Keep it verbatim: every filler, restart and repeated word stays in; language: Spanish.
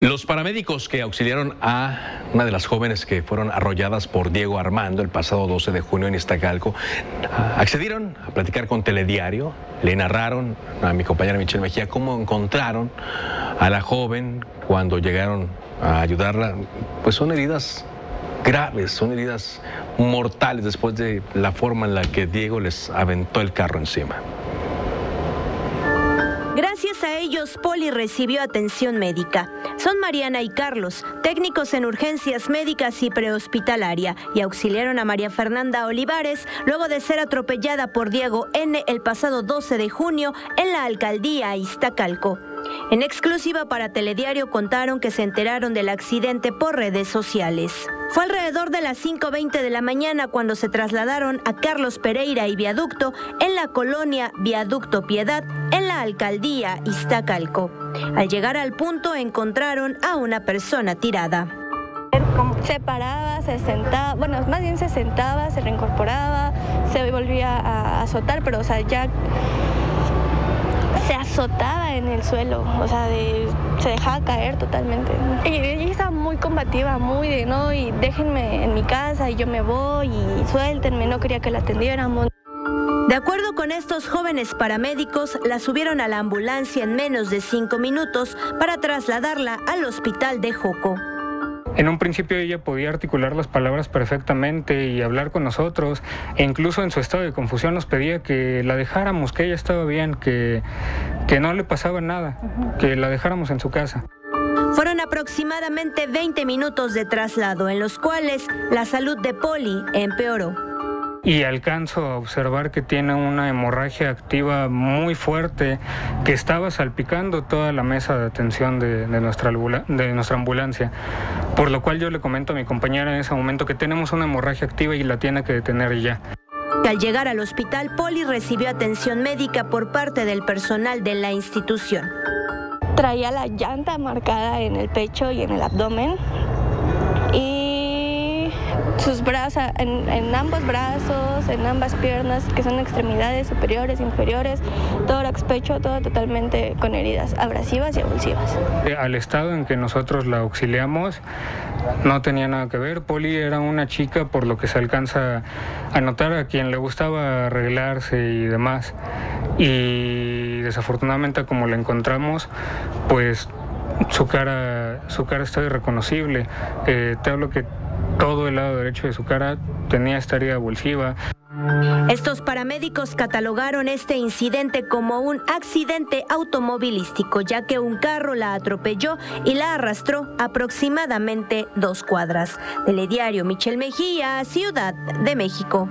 Los paramédicos que auxiliaron a una de las jóvenes que fueron arrolladas por Diego Armando el pasado doce de junio en Iztacalco accedieron a platicar con Telediario. Le narraron a mi compañera Michelle Mejía cómo encontraron a la joven cuando llegaron a ayudarla. Pues son heridas graves, son heridas mortales después de la forma en la que Diego les aventó el carro encima. Gracias a ellos, Polly recibió atención médica. Son Mariana y Carlos, técnicos en urgencias médicas y prehospitalaria, y auxiliaron a María Fernanda Olivares luego de ser atropellada por Diego N el pasado doce de junio en la alcaldía Iztacalco. En exclusiva para Telediario contaron que se enteraron del accidente por redes sociales. Fue alrededor de las cinco veinte de la mañana cuando se trasladaron a Carlos Pereira y Viaducto en la colonia Viaducto Piedad, en la alcaldía Iztacalco. Al llegar al punto encontraron a una persona tirada. Se paraba, se sentaba, bueno, más bien se sentaba, se reincorporaba, se volvía a azotar, pero o sea, ya se azotaba en el suelo, o sea, de, se dejaba caer totalmente. Y ella estaba muy combativa, muy de no, y déjenme en mi casa y yo me voy y suéltenme, no quería que la atendiéramos. De acuerdo con estos jóvenes paramédicos, la subieron a la ambulancia en menos de cinco minutos para trasladarla al hospital de Joco. En un principio ella podía articular las palabras perfectamente y hablar con nosotros, e incluso en su estado de confusión nos pedía que la dejáramos, que ella estaba bien, que, que no le pasaba nada, que la dejáramos en su casa. Fueron aproximadamente veinte minutos de traslado, en los cuales la salud de Polly empeoró. Y alcanzo a observar que tiene una hemorragia activa muy fuerte que estaba salpicando toda la mesa de atención de, de, nuestra, de nuestra ambulancia. Por lo cual yo le comento a mi compañera en ese momento que tenemos una hemorragia activa y la tiene que detener ya. Al llegar al hospital, Polly recibió atención médica por parte del personal de la institución. Traía la llanta marcada en el pecho y en el abdomen. Sus brazos, en, en ambos brazos, en ambas piernas, que son extremidades superiores, inferiores, tórax, pecho, todo totalmente con heridas abrasivas y avulsivas. Al estado en que nosotros la auxiliamos, no tenía nada que ver. Polly era una chica, por lo que se alcanza a notar, a quien le gustaba arreglarse y demás. Y desafortunadamente, como la encontramos, pues su cara, su cara está irreconocible. Eh, te hablo que todo el lado derecho de su cara tenía esta herida avulsiva. Estos paramédicos catalogaron este incidente como un accidente automovilístico, ya que un carro la atropelló y la arrastró aproximadamente dos cuadras. Telediario, Michel Mejía, Ciudad de México.